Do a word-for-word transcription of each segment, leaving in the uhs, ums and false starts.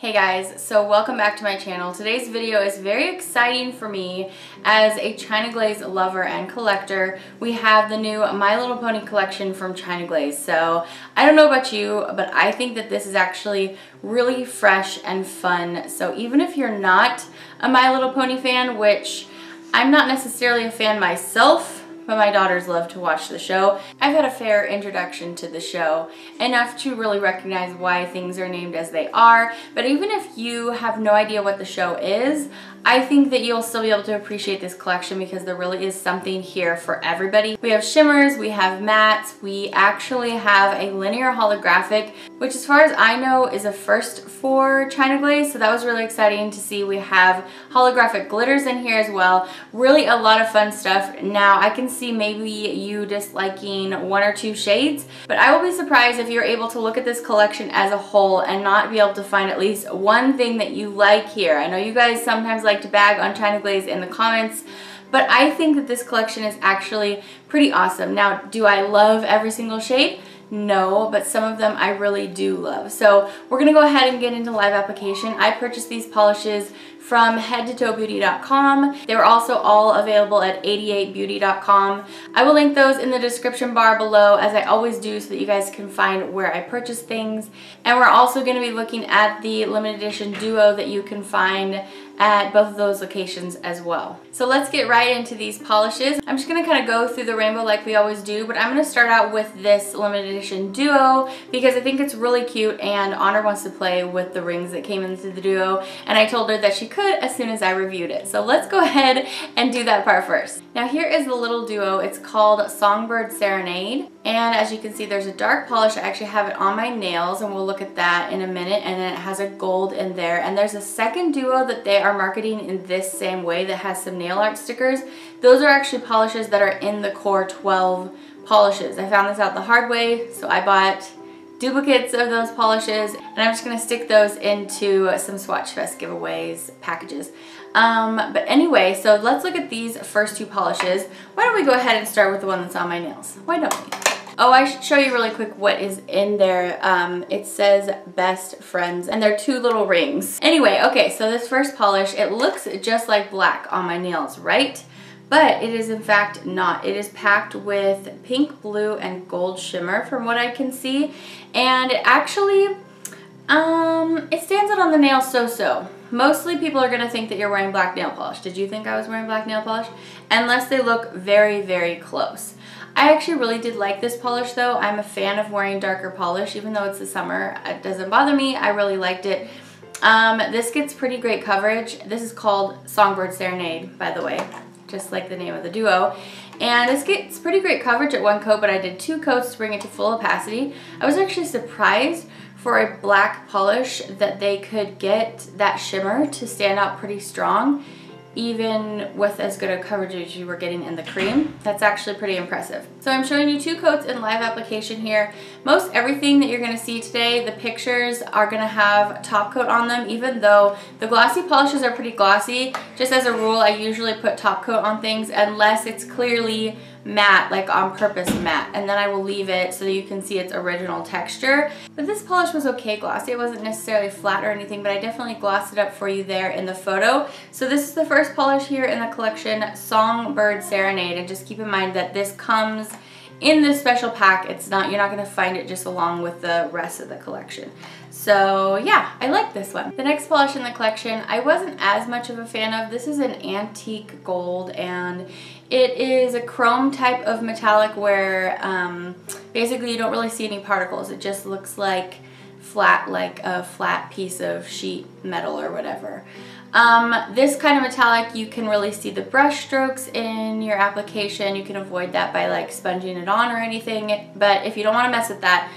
Hey guys, so welcome back to my channel. Today's video is very exciting for me as a China Glaze lover and collector. We have the new My Little Pony collection from China Glaze. So I don't know about you, but I think that this is actually really fresh and fun. So even if you're not a My Little Pony fan, which I'm not necessarily a fan myself, but my daughters love to watch the show. I've had a fair introduction to the show, enough to really recognize why things are named as they are, but even if you have no idea what the show is, I think that you'll still be able to appreciate this collection because there really is something here for everybody. We have shimmers, we have mattes, we actually have a linear holographic, which as far as I know is a first for China Glaze, so that was really exciting to see. We have holographic glitters in here as well. Really a lot of fun stuff. Now I can see See maybe you disliking one or two shades, but I will be surprised if you're able to look at this collection as a whole and not be able to find at least one thing that you like here. I know you guys sometimes like to bag on China Glaze in the comments, but I think that this collection is actually pretty awesome. Now, do I love every single shade? No, but some of them I really do love. So we're gonna go ahead and get into live application. I purchased these polishes from head to toe beauty dot com. They were also all available at eighty-eight beauty dot com. I will link those in the description bar below as I always do so that you guys can find where I purchased things. And we're also gonna be looking at the limited edition duo that you can find at both of those locations as well. So let's get right into these polishes. I'm just gonna kind of go through the rainbow like we always do, but I'm gonna start out with this limited edition duo because I think it's really cute and Honor wants to play with the rings that came into the duo, and I told her that she could as soon as I reviewed it. So let's go ahead and do that part first. Now here is the little duo. It's called Songbird Serenade, and as you can see there's a dark polish. I actually have it on my nails and we'll look at that in a minute, and then it has a gold in there, and there's a second duo that they are Are marketing in this same way that has some nail art stickers. Those are actually polishes that are in the core twelve polishes. I found this out the hard way, so I bought duplicates of those polishes and I'm just going to stick those into some Swatch Fest giveaways packages. Um, but anyway, so let's look at these first two polishes. Why don't we go ahead and start with the one that's on my nails? Why don't we? Oh, I should show you really quick what is in there. Um, it says Best Friends, and they're two little rings. Anyway, okay, so this first polish, it looks just like black on my nails, right? But it is in fact not. It is packed with pink, blue, and gold shimmer from what I can see. And it actually, um, it stands out on the nail so-so. Mostly people are gonna think that you're wearing black nail polish. Did you think I was wearing black nail polish? Unless they look very, very close. I actually really did like this polish though. I'm a fan of wearing darker polish, even though it's the summer. It doesn't bother me. I really liked it. Um, this gets pretty great coverage. This is called Songbird Serenade, by the way, just like the name of the duo. And this gets pretty great coverage at one coat, but I did two coats to bring it to full opacity. I was actually surprised for a black polish that they could get that shimmer to stand out pretty strong, even with as good a coverage as you were getting in the cream. That's actually pretty impressive. So I'm showing you two coats in live application here. Most everything that you're gonna see today, the pictures are gonna have top coat on them, even though the glossy polishes are pretty glossy. Just as a rule, I usually put top coat on things unless it's clearly matte, like on purpose matte, and then I will leave it so that you can see its original texture. But this polish was okay glossy. It wasn't necessarily flat or anything, but I definitely glossed it up for you there in the photo. So this is the first polish here in the collection, Songbird Serenade, and just keep in mind that this comes in this special pack. It's not, you're not going to find it just along with the rest of the collection. So yeah, I like this one. The next polish in the collection I wasn't as much of a fan of. This is an antique gold, and it is a chrome type of metallic where um, basically you don't really see any particles. It just looks like flat, like a flat piece of sheet metal or whatever. Um, this kind of metallic, you can really see the brush strokes in your application. You can avoid that by like sponging it on or anything, but if you don't want to mess with that,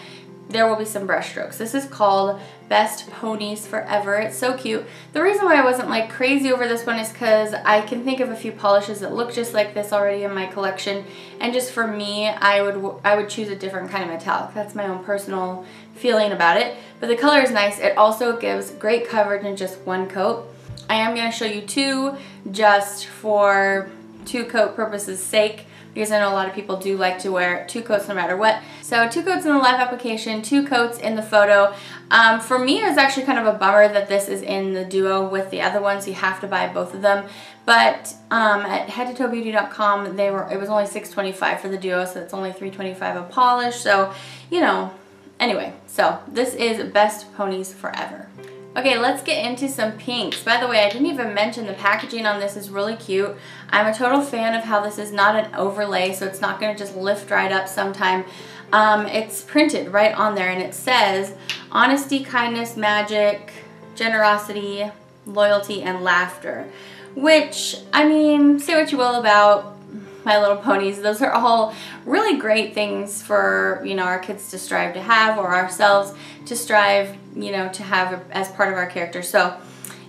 there will be some brush strokes. This is called Best Ponies Forever. It's so cute. The reason why I wasn't like crazy over this one is because I can think of a few polishes that look just like this already in my collection, and just for me, I would I would choose a different kind of metallic. That's my own personal feeling about it, but the color is nice. It also gives great coverage in just one coat. I am going to show you two just for two coat purposes sake, because I know a lot of people do like to wear two coats no matter what. So two coats in the live application, two coats in the photo. Um, for me, it was actually kind of a bummer that this is in the duo with the other one, so you have to buy both of them. But um, at head to toe beauty dot com, they were it was only six twenty-five for the duo, so it's only three twenty-five a polish. So, you know, anyway, so this is Best Ponies Forever. Okay, let's get into some pinks. By the way, I didn't even mention the packaging on this is really cute. I'm a total fan of how this is not an overlay, so it's not going to just lift right up sometime. Um, it's printed right on there, and it says, honesty, kindness, magic, generosity, loyalty, and laughter. Which, I mean, say what you will about My Little Ponies, those are all really great things for, you know, our kids to strive to have, or ourselves to strive, you know, to have as part of our character. So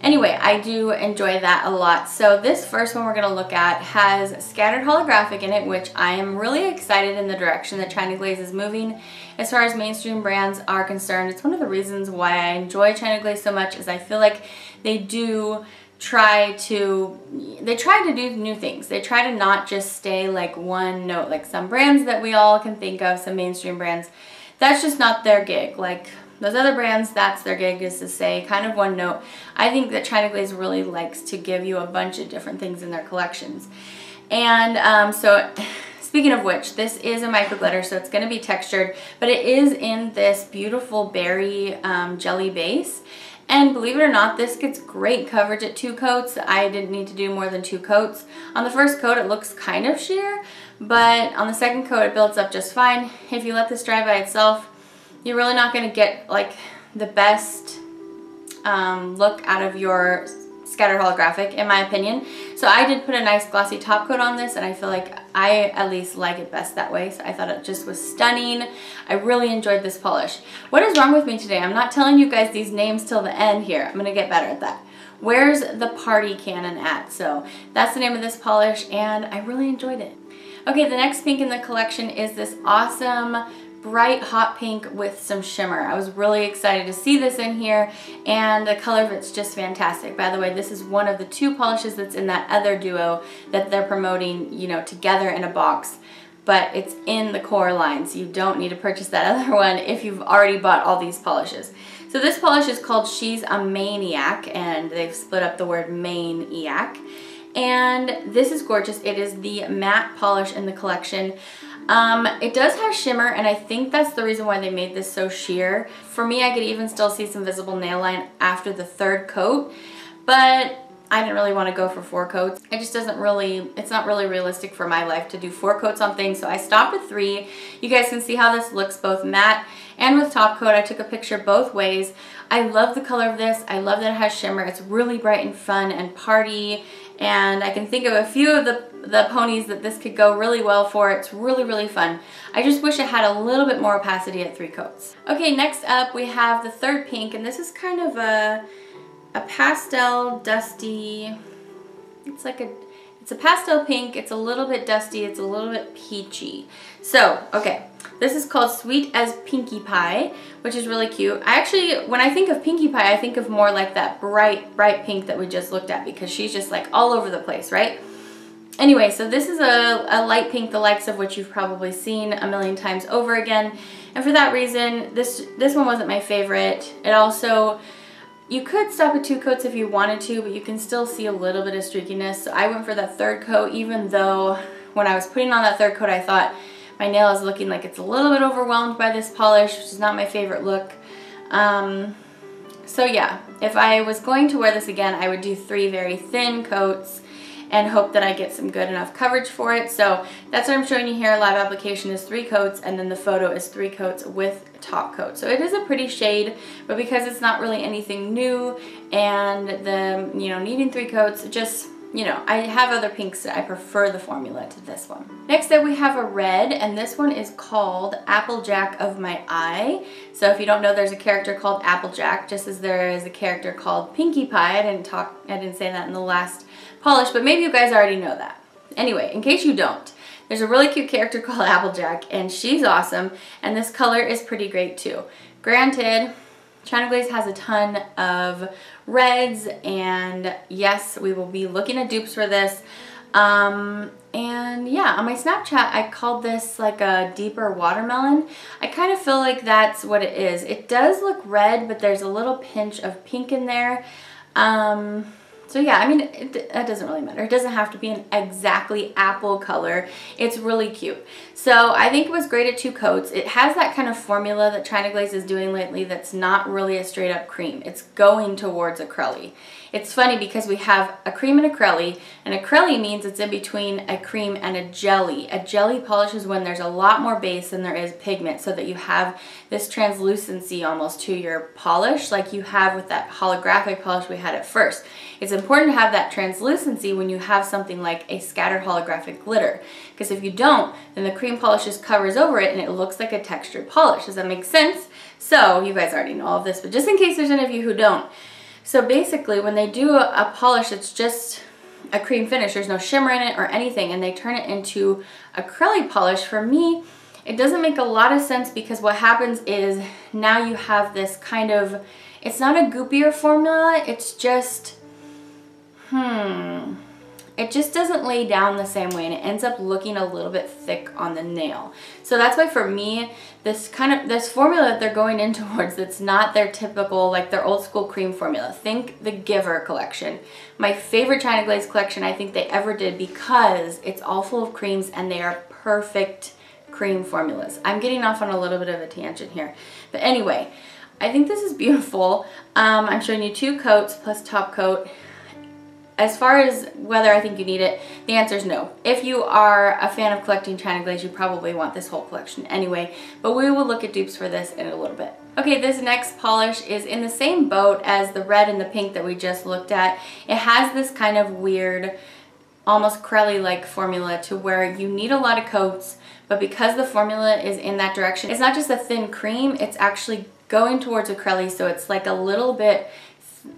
anyway, I do enjoy that a lot. So this first one we're going to look at has Scattered Holographic in it, which I am really excited in the direction that China Glaze is moving as far as mainstream brands are concerned. It's one of the reasons why I enjoy China Glaze so much, is I feel like they do try to they try to do new things. They try to not just stay like one note, like some brands that we all can think of, some mainstream brands. That's just not their gig. Like those other brands, that's their gig, is to say kind of one note. I think that China Glaze really likes to give you a bunch of different things in their collections. And um, so speaking of which, this is a micro glitter, so it's going to be textured, but it is in this beautiful berry um, jelly base. And believe it or not, this gets great coverage at two coats. I didn't need to do more than two coats. On the first coat, it looks kind of sheer, but on the second coat, it builds up just fine. If you let this dry by itself, you're really not going to get like the best um, look out of your Scattered Holographic, in my opinion. So I did put a nice glossy top coat on this, and I feel like I at least like it best that way. So I thought it just was stunning. I really enjoyed this polish. What is wrong with me today? I'm not telling you guys these names till the end here. I'm gonna get better at that. Where's the Party Cannon at? So that's the name of this polish, and I really enjoyed it. Okay, the next pink in the collection is this awesome bright hot pink with some shimmer. I was really excited to see this in here, and the color of it's just fantastic. By the way, this is one of the two polishes that's in that other duo that they're promoting, you know, together in a box, but it's in the core line, so you don't need to purchase that other one if you've already bought all these polishes. So this polish is called She's a Mane-iac, and they've split up the word Mane-iac, and this is gorgeous. It is the matte polish in the collection. Um, it does have shimmer, and I think that's the reason why they made this so sheer. For me, I could even still see some visible nail line after the third coat, but I didn't really want to go for four coats. It just doesn't really, it's not really realistic for my life to do four coats on things, so I stopped with three. You guys can see how this looks both matte and with top coat. I took a picture both ways. I love the color of this. I love that it has shimmer. It's really bright and fun and party, and I can think of a few of the the ponies that this could go really well for. It's really, really fun. I just wish it had a little bit more opacity at three coats. Okay, next up we have the third pink, and this is kind of a a pastel dusty, it's like a, it's a pastel pink, it's a little bit dusty, it's a little bit peachy. So, okay, this is called Sweet as Pinkie Pie, which is really cute. I actually, when I think of Pinkie Pie, I think of more like that bright, bright pink that we just looked at, because she's just like all over the place, right? Anyway, so this is a, a light pink, the likes of which you've probably seen a million times over again. And for that reason, this this one wasn't my favorite. It also, you could stop at two coats if you wanted to, but you can still see a little bit of streakiness. So I went for that third coat, even though when I was putting on that third coat, I thought my nail is looking like it's a little bit overwhelmed by this polish, which is not my favorite look. Um, so yeah, if I was going to wear this again, I would do three very thin coats and hope that I get some good enough coverage for it. So that's what I'm showing you here. Live application is three coats, and then the photo is three coats with top coat. So it is a pretty shade, but because it's not really anything new, and the, you know, needing three coats, just, you know, I have other pinks that I prefer the formula to this one. Next up we have a red, and this one is called Applejack of My Eye. So if you don't know, there's a character called Applejack, just as there is a character called Pinkie Pie. I didn't talk, I didn't say that in the last polish, but maybe you guys already know that. Anyway, in case you don't, there's a really cute character called Applejack, and she's awesome, and this color is pretty great too. Granted, China Glaze has a ton of reds, and yes, we will be looking at dupes for this. Um, and yeah, on my Snapchat, I called this like a deeper watermelon. I kind of feel like that's what it is. It does look red, but there's a little pinch of pink in there. Um, so yeah, I mean, it, it doesn't really matter. It doesn't have to be an exactly apple color. It's really cute. So I think it was great at two coats. It has that kind of formula that China Glaze is doing lately that's not really a straight up cream. It's going towards a crelly. It's funny because we have a cream and a crelly, and a crelly means it's in between a cream and a jelly. A jelly polish is when there's a lot more base than there is pigment, so that you have this translucency almost to your polish like you have with that holographic polish we had at first. It's important to have that translucency when you have something like a scattered holographic glitter, because if you don't, then the cream polish just covers over it and it looks like a textured polish. Does that make sense? So you guys already know all of this, but just in case there's any of you who don't. So basically, when they do a, a polish, it's just a cream finish. There's no shimmer in it or anything, and they turn it into a curly polish. For me, it doesn't make a lot of sense, because what happens is now you have this kind of, it's not a goopier formula, it's just, hmm, it just doesn't lay down the same way, and it ends up looking a little bit thick on the nail. So that's why for me, this kind of, this formula that they're going in towards, that's not their typical, like their old school cream formula. Think the Giver collection. My favorite China Glaze collection I think they ever did, because it's all full of creams and they are perfect cream formulas. I'm getting off on a little bit of a tangent here. But anyway, I think this is beautiful. Um, I'm showing you two coats plus top coat. As far as whether I think you need it, the answer is no. If you are a fan of collecting China Glaze, you probably want this whole collection anyway, but we will look at dupes for this in a little bit. Okay, this next polish is in the same boat as the red and the pink that we just looked at. It has this kind of weird, almost crelly-like formula to where you need a lot of coats, but because the formula is in that direction, it's not just a thin cream, it's actually going towards a crelly, so it's like a little bit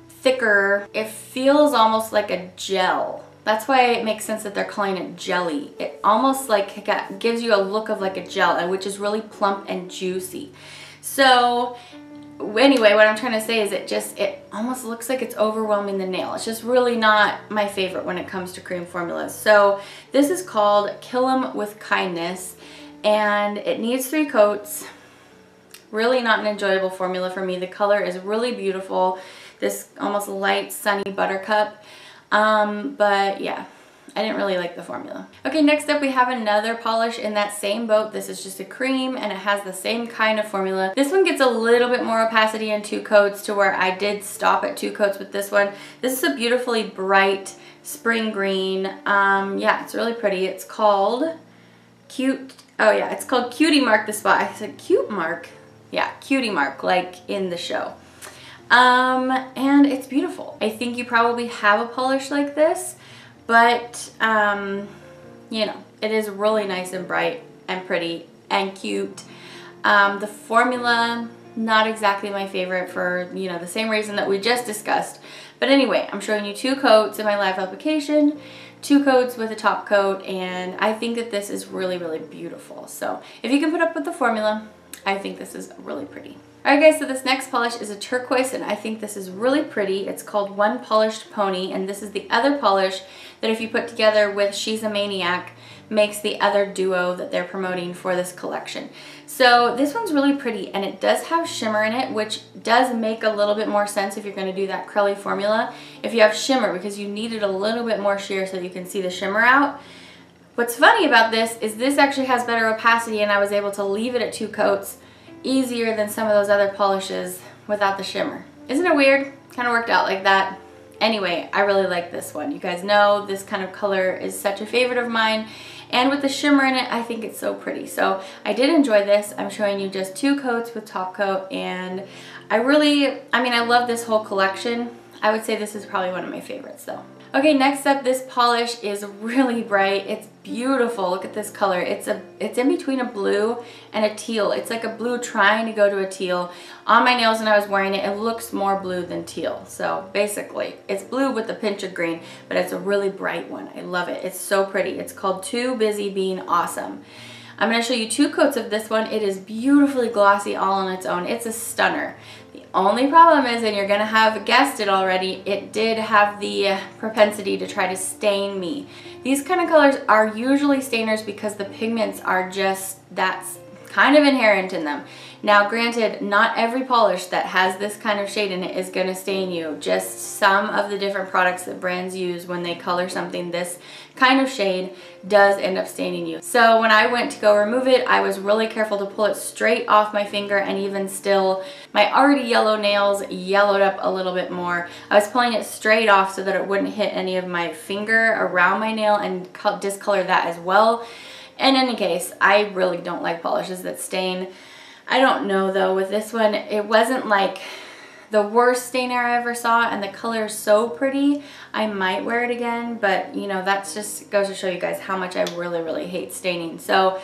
thicker. It feels almost like a gel. That's why it makes sense that they're calling it jelly. It almost like got, gives you a look of like a gel, which is really plump and juicy. So anyway, what I'm trying to say is it just, it almost looks like it's overwhelming the nail. It's just really not my favorite when it comes to cream formulas. So this is called Kill 'em with Kindness, and it needs three coats. Really not an enjoyable formula for me. The color is really beautiful. This almost light, sunny buttercup. Um, but yeah, I didn't really like the formula. Okay, next up we have another polish in that same boat. This is just a cream, and it has the same kind of formula. This one gets a little bit more opacity in two coats, to where I did stop at two coats with this one. This is a beautifully bright spring green. Um, yeah, it's really pretty. It's called Cute, oh yeah, it's called Cutie Mark the Spot. I said Cute Mark? Yeah, Cutie Mark, like in the show. Um, and it's beautiful. I think you probably have a polish like this, but, um, you know, it is really nice and bright and pretty and cute. Um, the formula, not exactly my favorite for, you know, the same reason that we just discussed. But anyway, I'm showing you two coats in my live application, two coats with a top coat, and I think that this is really, really beautiful. So if you can put up with the formula, I think this is really pretty. Alright guys, so this next polish is a turquoise, and I think this is really pretty. It's called One Polished Pony, and this is the other polish that if you put together with She's a Mane-iac, makes the other duo that they're promoting for this collection. So this one's really pretty, and it does have shimmer in it, which does make a little bit more sense if you're going to do that curly formula. If you have shimmer, because you needed a little bit more sheer so you can see the shimmer out. What's funny about this is this actually has better opacity, and I was able to leave it at two coats easier than some of those other polishes without the shimmer. Isn't it weird? Kind of worked out like that. Anyway, I really like this one. You guys know this kind of color is such a favorite of mine, and with the shimmer in it, I think it's so pretty. So I did enjoy this. I'm showing you just two coats with top coat, and I really, I mean, I love this whole collection. I would say this is probably one of my favorites though. Okay, next up, this polish is really bright. It's beautiful. Look at this color. It's a, it's in between a blue and a teal. It's like a blue trying to go to a teal. On my nails when I was wearing it, it looks more blue than teal. So basically, it's blue with a pinch of green, but it's a really bright one. I love it. It's so pretty. It's called Too Busy Being Awesome. I'm going to show you two coats of this one. It is beautifully glossy all on its own. It's a stunner. The Only problem is, and you're gonna have guessed it already, it did have the propensity to try to stain me. These kind of colors are usually stainers because the pigments are just, that's kind of inherent in them. Now granted, not every polish that has this kind of shade in it is gonna stain you. Just some of the different products that brands use when they color something this kind of shade does end up staining you. So when I went to go remove it, I was really careful to pull it straight off my finger, and even still, my already yellow nails yellowed up a little bit more. I was pulling it straight off so that it wouldn't hit any of my finger around my nail and discolor that as well. In any case, I really don't like polishes that stain. I don't know though, with this one, it wasn't like the worst stainer I ever saw, and the color is so pretty, I might wear it again, but you know, that's just goes to show you guys how much I really, really hate staining. So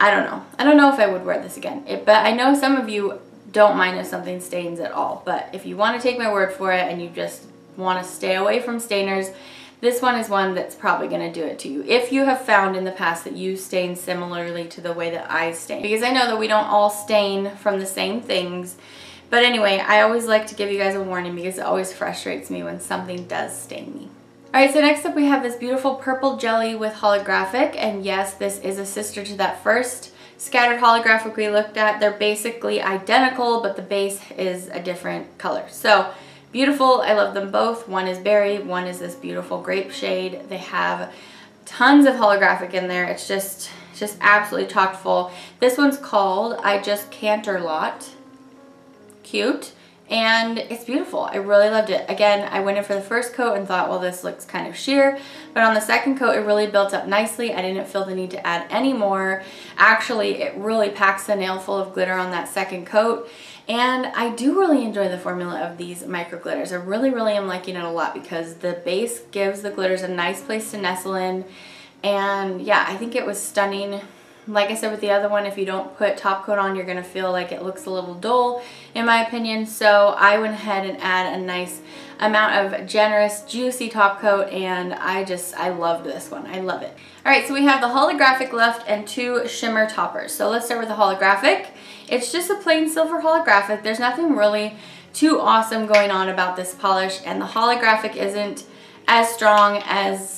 I don't know. I don't know if I would wear this again, it, but I know some of you don't mind if something stains at all, but if you want to take my word for it and you just want to stay away from stainers, this one is one that's probably going to do it to you if you have found in the past that you stain similarly to the way that I stain. Because I know that we don't all stain from the same things. But anyway, I always like to give you guys a warning because it always frustrates me when something does stain me. Alright, so next up we have this beautiful purple jelly with holographic. And yes, this is a sister to that first scattered holographic we looked at. They're basically identical, but the base is a different color. So beautiful, I love them both. One is berry, one is this beautiful grape shade. They have tons of holographic in there. It's just, it's just absolutely chock full. This one's called I Just Canterlot. Cute, and it's beautiful. I really loved it. Again, I went in for the first coat and thought, well, this looks kind of sheer, but on the second coat, it really built up nicely. I didn't feel the need to add any more. Actually, it really packs a nail full of glitter on that second coat. And I do really enjoy the formula of these micro glitters. I really, really am liking it a lot because the base gives the glitters a nice place to nestle in. And yeah, I think it was stunning. Like I said with the other one, if you don't put top coat on, you're going to feel like it looks a little dull, in my opinion. So I went ahead and add a nice amount of generous, juicy top coat, and I just, I love this one. I love it. All right, so we have the holographic left and two shimmer toppers. So let's start with the holographic. It's just a plain silver holographic. There's nothing really too awesome going on about this polish, and the holographic isn't as strong as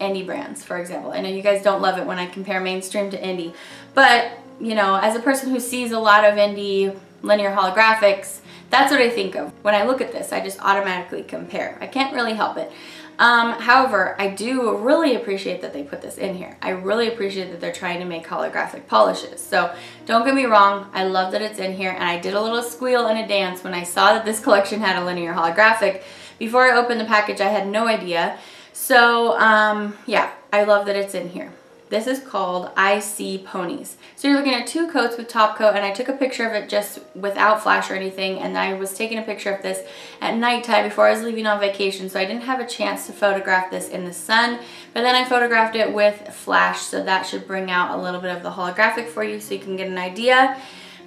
indie brands, for example. I know you guys don't love it when I compare mainstream to indie, but you know, as a person who sees a lot of indie linear holographics, that's what I think of. When I look at this, I just automatically compare. I can't really help it. Um, however, I do really appreciate that they put this in here. I really appreciate that they're trying to make holographic polishes. So don't get me wrong, I love that it's in here, and I did a little squeal and a dance when I saw that this collection had a linear holographic. Before I opened the package, I had no idea. So um, yeah, I love that it's in here. This is called I See Ponies. So you're looking at two coats with top coat, and I took a picture of it just without flash or anything, and I was taking a picture of this at nighttime before I was leaving on vacation, so I didn't have a chance to photograph this in the sun, but then I photographed it with flash, so that should bring out a little bit of the holographic for you so you can get an idea.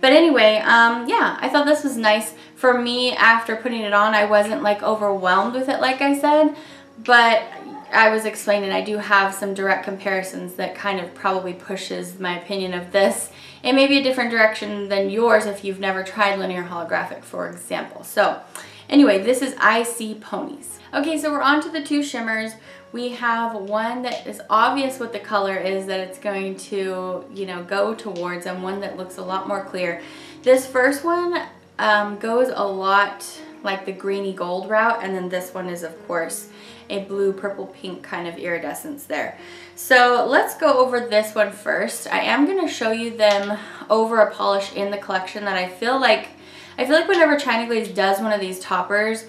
But anyway, um, yeah, I thought this was nice. For me, after putting it on, I wasn't like overwhelmed with it like I said, but I was explaining, I do have some direct comparisons that kind of probably pushes my opinion of this in maybe a different direction than yours if you've never tried linear holographic, for example. So anyway, this is I See Ponies. Okay, so we're on to the two shimmers. We have one that is obvious what the color is that it's going to, you know, go towards, and one that looks a lot more clear. This first one um, goes a lot like the greeny gold route, and then this one is of course a blue, purple, pink kind of iridescence there. So let's go over this one first. I am going to show you them over a polish in the collection that I feel like, I feel like whenever China Glaze does one of these toppers,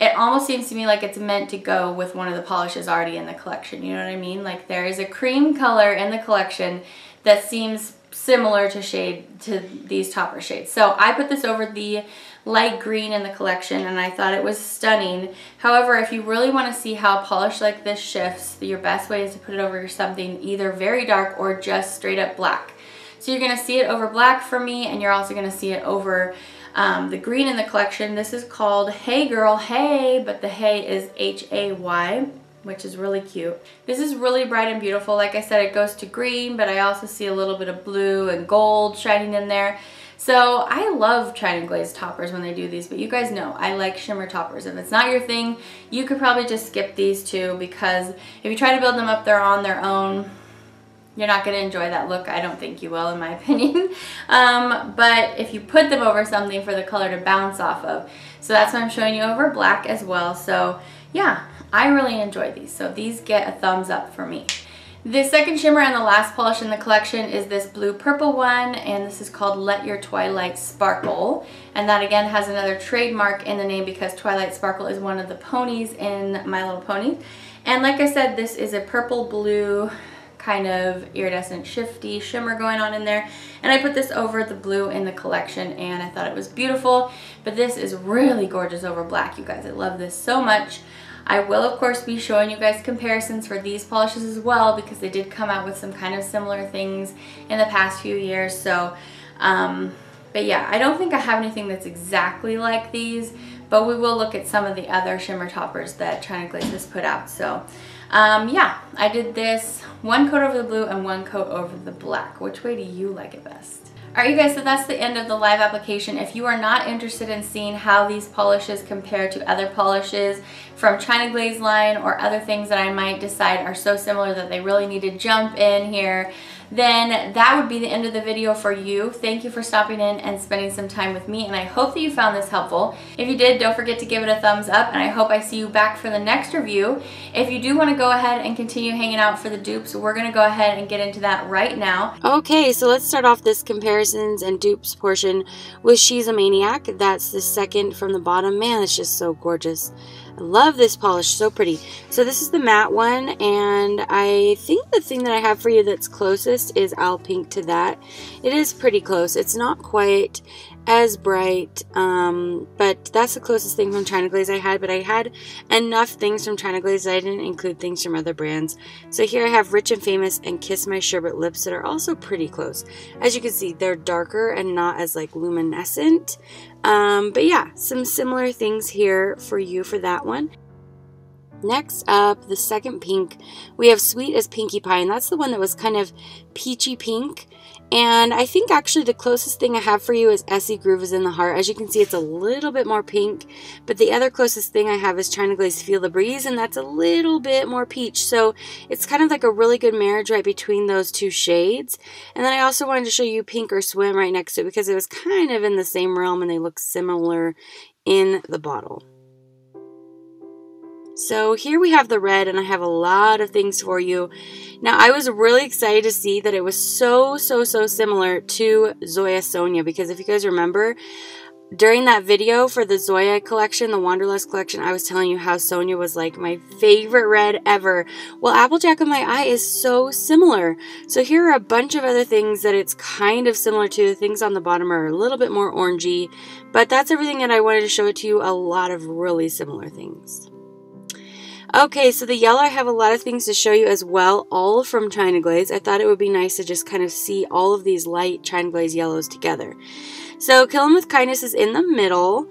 it almost seems to me like it's meant to go with one of the polishes already in the collection. You know what I mean? Like there is a cream color in the collection that seems similar to shade to these topper shades. So I put this over the light green in the collection, and I thought it was stunning. However, if you really want to see how polish like this shifts, your best way is to put it over something either very dark or just straight up black. So you're going to see it over black for me, and you're also going to see it over um, the green in the collection. This is called Hey Girl, Hey, but the Hey is H A Y, which is really cute. This is really bright and beautiful. Like I said, it goes to green, but I also see a little bit of blue and gold shining in there. So I love China Glaze toppers when they do these, but you guys know I like shimmer toppers. If it's not your thing, you could probably just skip these two, because if you try to build them up they're on their own, you're not going to enjoy that look. I don't think you will, in my opinion. Um, but if you put them over something for the color to bounce off of. So that's what I'm showing you over black as well. So yeah, I really enjoy these. So these get a thumbs up for me. The second shimmer and the last polish in the collection is this blue purple one, and this is called Let Your Twilight Sparkle. And that again has another trademark in the name, because Twilight Sparkle is one of the ponies in My Little Pony. And like I said, this is a purple blue kind of iridescent shifty shimmer going on in there, and I put this over the blue in the collection and I thought it was beautiful. But this is really gorgeous over black, you guys. I love this so much. I will of course be showing you guys comparisons for these polishes as well, because they did come out with some kind of similar things in the past few years. So um, but yeah, I don't think I have anything that's exactly like these, but we will look at some of the other shimmer toppers that China Glaze has put out. So Um, yeah, I did this one coat over the blue and one coat over the black. Which way do you like it best? Alright you guys, so that's the end of the live application. If you are not interested in seeing how these polishes compare to other polishes from China Glaze line, or other things that I might decide are so similar that they really need to jump in here, then that would be the end of the video for you. Thank you for stopping in and spending some time with me, and I hope that you found this helpful. If you did, don't forget to give it a thumbs up, and I hope I see you back for the next review. If you do want to go ahead and continue hanging out for the dupes, we're going to go ahead and get into that right now. Okay, so let's start off this comparisons and dupes portion with She's a Mane-iac. That's the second from the bottom. Man, it's just so gorgeous. I love this polish, so pretty. So this is the matte one, and I think the thing that I have for you that's closest is I'll Pink to that. It is pretty close. It's not quite as bright, um, but that's the closest thing from China Glaze I had, but I had enough things from China Glaze that I didn't include things from other brands. So here I have Rich and Famous and Kiss My Sherbet Lips that are also pretty close. As you can see, they're darker and not as like luminescent, um, but yeah, some similar things here for you for that one. Next up, the second pink, we have Sweet as Pinkie Pie, and that's the one that was kind of peachy pink. And I think actually the closest thing I have for you is Essie Groove is in the Heart. As you can see, it's a little bit more pink, but the other closest thing I have is China Glaze Feel the Breeze, and that's a little bit more peach. So it's kind of like a really good marriage right between those two shades. And then I also wanted to show you Pink or Swim right next to it, because it was kind of in the same realm and they look similar in the bottle. So here we have the red, and I have a lot of things for you. Now I was really excited to see that it was so, so, so similar to Zoya Sonia, because if you guys remember, during that video for the Zoya collection, the Wanderlust collection, I was telling you how Sonia was like my favorite red ever. Well, Applejack of My Eye is so similar. So here are a bunch of other things that it's kind of similar to. The things on the bottom are a little bit more orangey, but that's everything that I wanted to show it to you. A lot of really similar things. Okay, so the yellow, I have a lot of things to show you as well, all from China Glaze. I thought it would be nice to just kind of see all of these light China Glaze yellows together. So Kill 'em with Kindness is in the middle.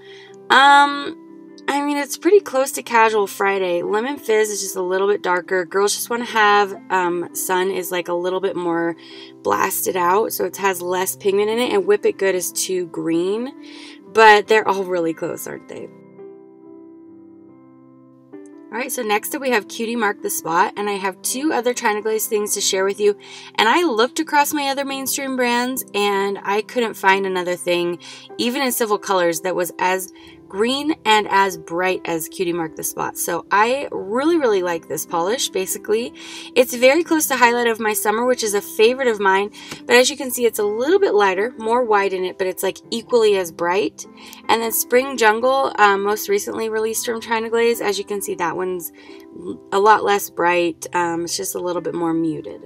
Um, I mean, it's pretty close to Casual Friday. Lemon Fizz is just a little bit darker. Girls Just Want to Have, um, Sun is like a little bit more blasted out, so it has less pigment in it. And Whip It Good is too green, but they're all really close, aren't they? Alright, so next up we have Cutie Mark the Spot, and I have two other China Glaze things to share with you. And I looked across my other mainstream brands and I couldn't find another thing, even in Civil Colors, that was as green and as bright as Cutie Mark the Spot. So I really, really like this polish. Basically, it's very close to Highlight of My Summer, which is a favorite of mine, but as you can see, it's a little bit lighter, more white in it, but it's like equally as bright. And then Spring Jungle, um, most recently released from China Glaze, as you can see, that one's a lot less bright, um, it's just a little bit more muted.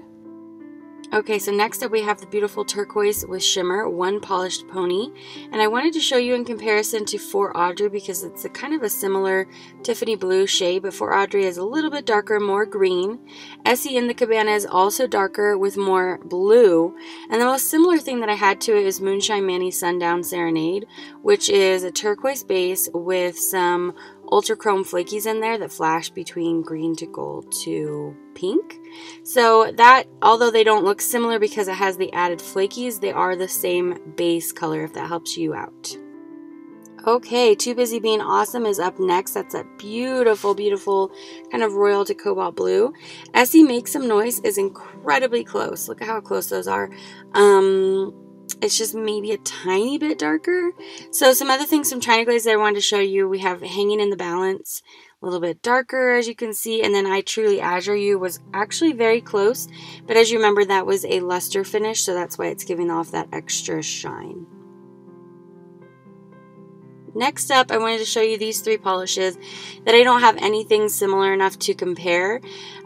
Okay, so next up we have the beautiful turquoise with shimmer, One Polished Pony, and I wanted to show you in comparison to For Audrey, because it's a kind of a similar Tiffany blue shade, but For Audrey is a little bit darker, more green. Essie in the Cabana is also darker with more blue, and the most similar thing that I had to it is Moonshine Manny Sundown Serenade, which is a turquoise base with some ultra chrome flakies in there that flash between green to gold to pink. So that, although they don't look similar because it has the added flakies, they are the same base color, if that helps you out. Okay, Too Busy Being Awesome is up next. That's that beautiful, beautiful kind of royal to cobalt blue. Essie Make Some Noise is incredibly close. Look at how close those are. Um, it's just maybe a tiny bit darker. So some other things from China Glaze that I wanted to show you. We have Hanging in the Balance, a little bit darker as you can see. And then I Truly Azure You was actually very close. But as you remember, that was a luster finish. So that's why it's giving off that extra shine. Next up, I wanted to show you these three polishes that I don't have anything similar enough to compare.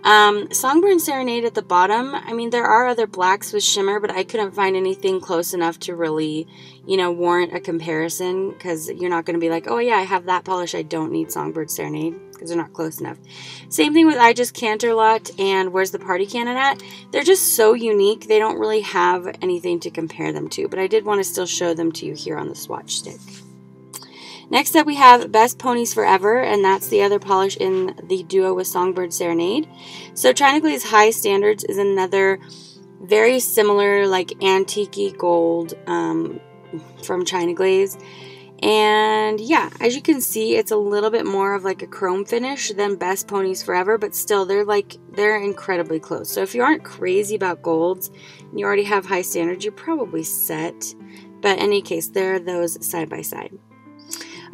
Um, Songbird Serenade at the bottom. I mean, there are other blacks with shimmer, but I couldn't find anything close enough to really, you know, warrant a comparison, because you're not going to be like, oh yeah, I have that polish, I don't need Songbird Serenade, because they're not close enough. Same thing with I Just Canterlot and Where's the Party Cannon at? They're just so unique. They don't really have anything to compare them to, but I did want to still show them to you here on the swatch stick. Next up, we have Best Ponies Forever, and that's the other polish in the duo with Songbird Serenade. So China Glaze High Standards is another very similar, like, antique-y gold um, from China Glaze. And yeah, as you can see, it's a little bit more of like a chrome finish than Best Ponies Forever, but still they're like, they're incredibly close. So if you aren't crazy about golds and you already have High Standards, you're probably set. But in any case, there are those side by side.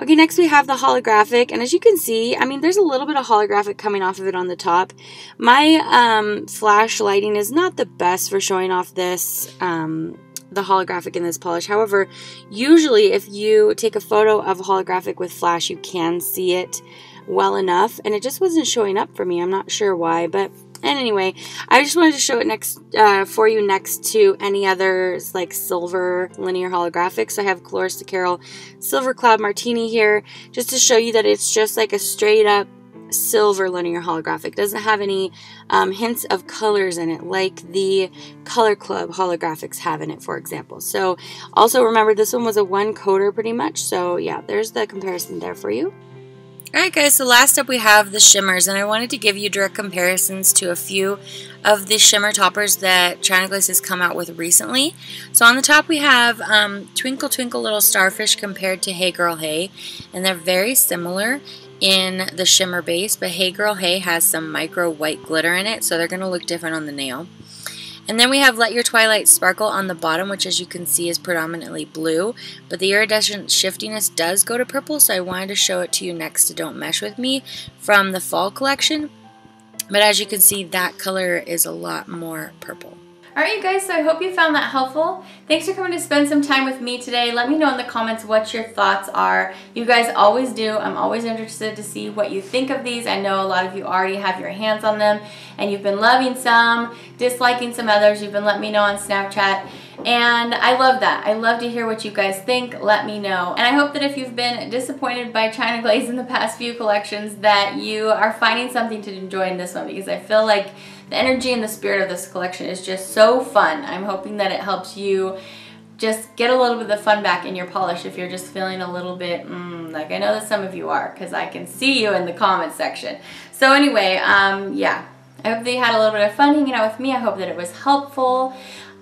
Okay, next we have the holographic, and as you can see, I mean, there's a little bit of holographic coming off of it on the top. My um, flash lighting is not the best for showing off this, um, the holographic in this polish. However, usually if you take a photo of a holographic with flash, you can see it well enough, and it just wasn't showing up for me. I'm not sure why, but... And anyway, I just wanted to show it next uh, for you next to any others like silver linear holographics. So I have Chloris de Carol Silver Cloud Martini here just to show you that it's just like a straight up silver linear holographic. Doesn't have any um, hints of colors in it like the Color Club holographics have in it, for example. So also remember, this one was a one coater pretty much. So yeah, there's the comparison there for you. Alright guys, so last up we have the shimmers, and I wanted to give you direct comparisons to a few of the shimmer toppers that China Glaze has come out with recently. So on the top we have um, Twinkle Twinkle Little Starfish compared to Hey Girl Hey, and they're very similar in the shimmer base, but Hey Girl Hey has some micro white glitter in it, so they're going to look different on the nail. And then we have Let Your Twilight Sparkle on the bottom, which as you can see is predominantly blue. But the iridescent shiftiness does go to purple, so I wanted to show it to you next to Don't Mesh With Me from the fall collection. But as you can see, that color is a lot more purple. Alright you guys, so I hope you found that helpful. Thanks for coming to spend some time with me today. Let me know in the comments what your thoughts are. You guys always do. I'm always interested to see what you think of these. I know a lot of you already have your hands on them and you've been loving some, disliking some others. You've been letting me know on Snapchat. And I love that. I love to hear what you guys think. Let me know. And I hope that if you've been disappointed by China Glaze in the past few collections that you are finding something to enjoy in this one, because I feel like the energy and the spirit of this collection is just so fun. I'm hoping that it helps you just get a little bit of the fun back in your polish if you're just feeling a little bit mm, like I know that some of you are, because I can see you in the comment section. So anyway, um, yeah, I hope that you had a little bit of fun hanging out with me. I hope that it was helpful.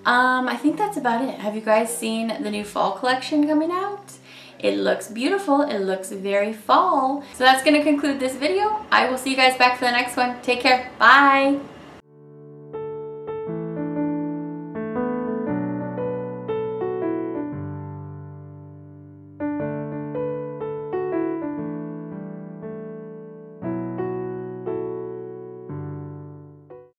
Um, I think that's about it. Have you guys seen the new fall collection coming out? It looks beautiful. It looks very fall. So that's going to conclude this video. I will see you guys back for the next one. Take care. Bye.